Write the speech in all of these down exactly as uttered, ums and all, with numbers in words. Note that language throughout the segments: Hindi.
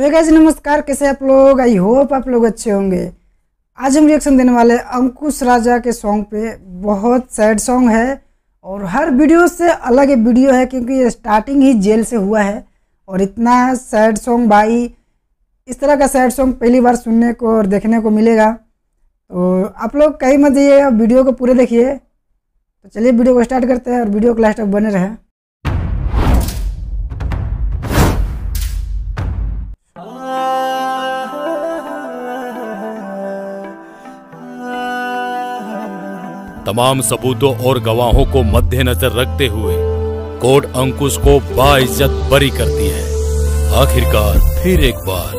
सो गाइस नमस्कार, कैसे आप लोग? आई होप आप लोग अच्छे होंगे। आज हम रिएक्शन देने वाले अंकुश राजा के सॉन्ग पे। बहुत सैड सॉन्ग है और हर वीडियो से अलग एक वीडियो है, क्योंकि ये स्टार्टिंग ही जेल से हुआ है और इतना सैड सॉन्ग, भाई इस तरह का सैड सॉन्ग पहली बार सुनने को और देखने को मिलेगा। तो आप लोग कहीं मत जाइए, वीडियो को पूरे देखिए। तो चलिए वीडियो को स्टार्ट करते हैं और वीडियो को लास्ट तक बने रहें। तमाम सबूतों और गवाहों को मद्देनजर रखते हुए कोर्ट अंकुश को बाइज्जत बरी करती है। आखिरकार फिर एक बार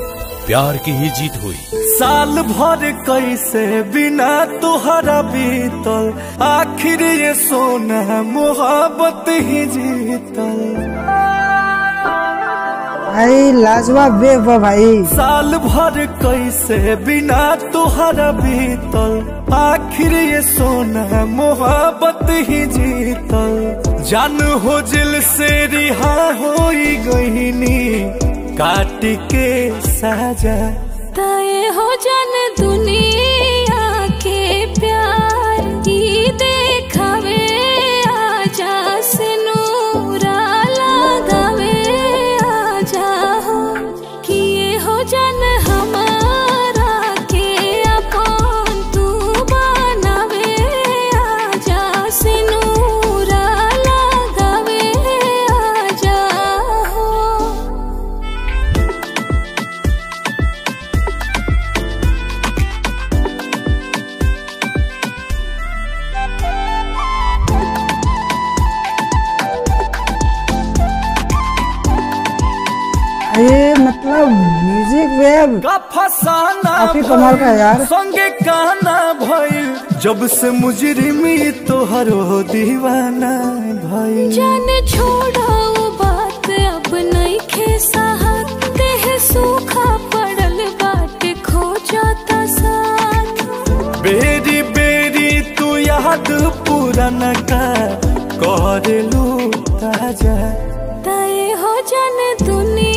प्यार की ही जीत हुई। साल भर कैसे बिना तुहरा बीतल, आखिर ये सोना मोहब्बत ही जीतल। भाई लाजवाब बेवा भाई। साल भर कैसे बिना तुहरा बीतल, आखिर ये सोना मोहब्बत ही जीतल। जान हो जिल से रिहा होई गईनी, काट के साजा तय हो जान दुनिया के प्यार की। देखावे आजा से नूरा लगावे आजा हो, किए हो जान ये मतलब म्यूजिक वेब का फसाना कमाल का यार। संगे गाना भाई, जब से मुजरिमी तो हर हो दीवाना भाई। जान छोड़ा वो बात अब नहीं खेसा, है सूखा पड़ल बाट खो जाता साथ। बेरी बेरी तू याद पुराना का कर लू ताजा, तय हो जान दुनिया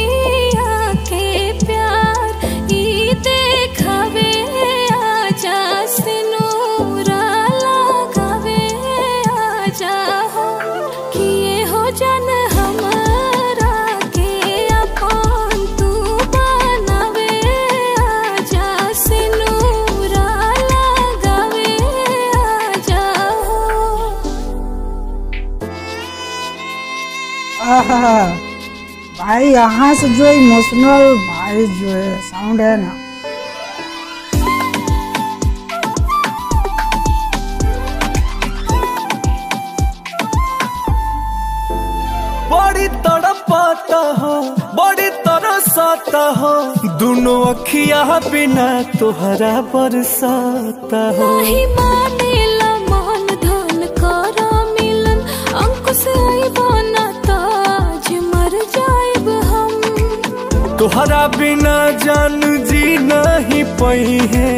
भाई। यहाँ से जो इमोशनल भाई जो है साउंड है ना, बड़ी तड़पाता हो बड़ी तरसाता हो, दोनों अखिया बिना तुहरा बरसाता हो। मानेला मान धन करा मिलन, अंकुश बना ताज मर जाएब हम। तुहरा बिना जान जी नहीं पाई है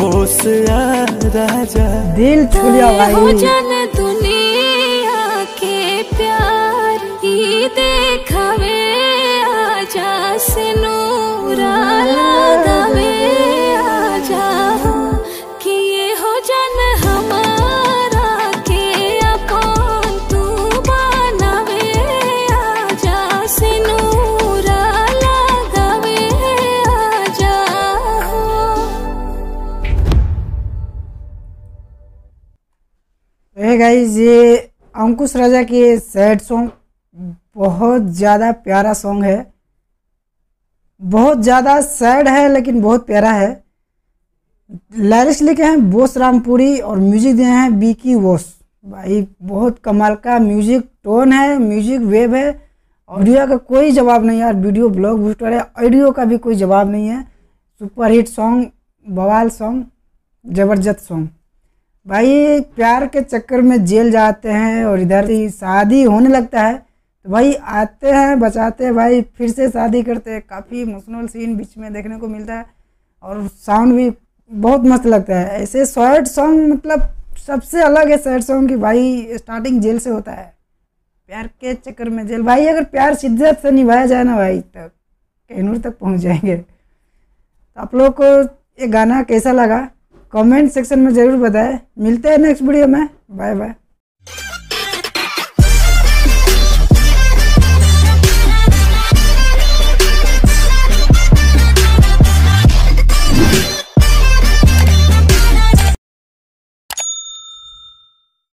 बोस राजा। दिल छू लिया भाई। देखावे आजा से नूरा लगावे आजा हो, किए हो जान हमारा के अपन तू बनावे आजा से नूरा लगावे आजा हो। हे गाइस, ये अंकुश राजा के सैड सॉन्ग बहुत ज़्यादा प्यारा सॉन्ग है, बहुत ज़्यादा सैड है लेकिन बहुत प्यारा है। लिरिक्स लिखे हैं बोस रामपुरी और म्यूजिक दिए हैं बी की वोस। भाई बहुत कमाल का म्यूजिक टोन है, म्यूजिक वेव है। ऑडियो का कोई जवाब नहीं यार, वीडियो ब्लॉग बूस्टर है, ऑडियो का भी कोई जवाब नहीं है। सुपर हिट सॉन्ग, बवाल सॉन्ग, ज़बरदस्त सॉन्ग। भाई प्यार के चक्कर में जेल जाते हैं और इधर ही शादी होने लगता है, भाई आते हैं बचाते हैं भाई, फिर से शादी करते हैं। काफ़ी इमोशनल सीन बीच में देखने को मिलता है और साउंड भी बहुत मस्त लगता है। ऐसे सैड सॉन्ग मतलब सबसे अलग है सैड सॉन्ग की। भाई स्टार्टिंग जेल से होता है, प्यार के चक्कर में जेल। भाई अगर प्यार शिद्दत से निभाया जाए ना भाई, तब कैनूर तक पहुंच जाएंगे। तो आप लोगों को ये गाना कैसा लगा कमेंट सेक्शन में ज़रूर बताएं। मिलते हैं नेक्स्ट वीडियो में, बाय बाय।